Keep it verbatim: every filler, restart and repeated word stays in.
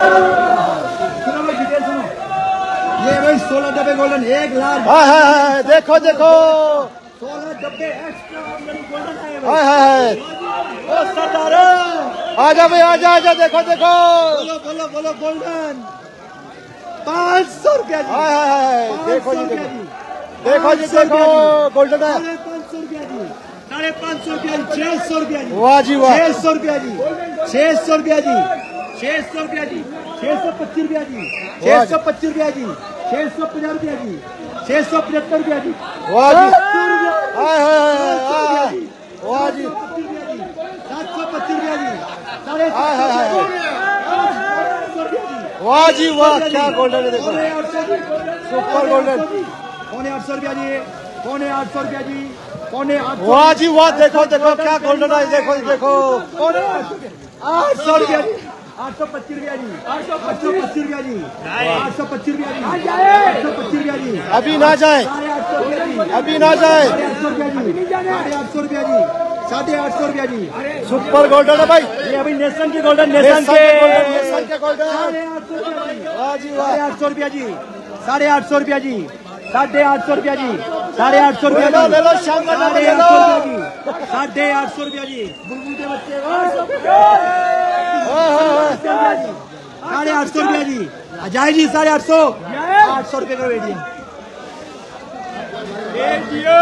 ये भाई सोलह डब्बे गोल्डन एक लाख। हाय हाय देखो देखो सोलह डब्बे एक्स्ट्रा गोल्डन आए। हाय हाय ओ सरदार आजा भाई आजा आजा देखो देखो बोलो बोलो बोलो गोल्डन पाँच सौ रुपया। हाय हाय देखो जी देखो जी देखो गोल्डन है पाँच सौ रुपया जी साढ़े पाँच सौ रुपया जी छह सौ रुपया जी वाह जी वाह छह सौ रुपया जी छह सौ रुपया जी छह सौ रुपया जी छह सौ पच्चीस रुपया जी छह सौ पच्चीस रुपया जी छह सौ पचास रुपया जी छह सौ पचहत्तर रुपया जी सात सौ पच्चीस रुपया जी साढ़े वाह जी वाह क्या गोल्डन है सुपर गोल्डन पौने आठ सौ रुपया जी पौने आठ सौ रुपया जी पौने आठ वाह जी वाह देखो देखो क्या गोल्डन है देखो देखो पौने आठ सौ रुपया जी आठ सौ पच्चीस रुपया जी आठ सौ पच्चीस रुपया जी आठ सौ पच्चीस रुपया जी आठ सौ पच्चीस रुपया जी अभी ना जाए अभी ना जाए साढ़े आठ सौ रुपया जी साढ़े आठ सौ रुपया जी सुपर गोल्डन है भाई ये अभी नेशन के गोल्डन नेशन के नेशन के गोल्डन साढ़े आठ सौ रुपया जी वाह जी साढ़े आठ सौ रुपया जी साढ़े आठ सौ रुपया जी साढ़े आठ सौ रुपया जी साढ़े आठ सौ रुपया साढ़े आठ सौ रुपया जी साढ़े आठ सौ रुपया जी अजय जी साढ़े आठ सौ आठ सौ रुपये का वेट है।